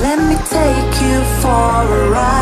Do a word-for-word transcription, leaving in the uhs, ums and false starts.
Let me take you for a ride.